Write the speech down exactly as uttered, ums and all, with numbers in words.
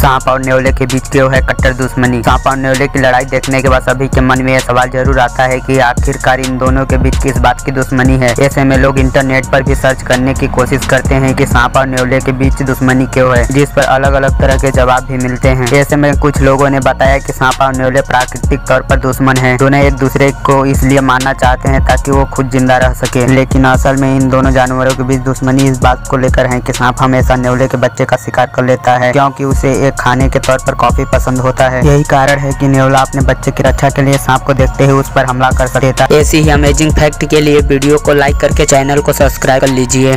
सांप और नेवले के बीच क्यों है कट्टर दुश्मनी। सांप और नेवले की लड़ाई देखने के बाद सभी के मन में यह सवाल जरूर आता है कि आखिरकार इन दोनों के बीच किस बात की दुश्मनी है। ऐसे में लोग इंटरनेट पर भी सर्च करने की कोशिश करते हैं कि सांप और नेवले के बीच दुश्मनी क्यों है, जिस पर अलग अलग तरह के जवाब भी मिलते हैं। ऐसे में कुछ लोगों ने बताया कि सांप और नेवले प्राकृतिक तौर पर दुश्मन हैं, दोनों एक दूसरे को इसलिए मारना चाहते हैं ताकि वो खुद जिंदा रह सके। लेकिन असल में इन दोनों जानवरों के बीच दुश्मनी इस बात को लेकर है कि सांप हमेशा नेवले के बच्चे का शिकार कर लेता है, क्योंकि उसे एक खाने के तौर पर कॉफी पसंद होता है। यही कारण है कि नेवला अपने बच्चे की रक्षा के लिए सांप को देखते हुए उस पर हमला कर सकता है। ऐसी ही अमेजिंग फैक्ट के लिए वीडियो को लाइक करके चैनल को सब्सक्राइब कर लीजिए।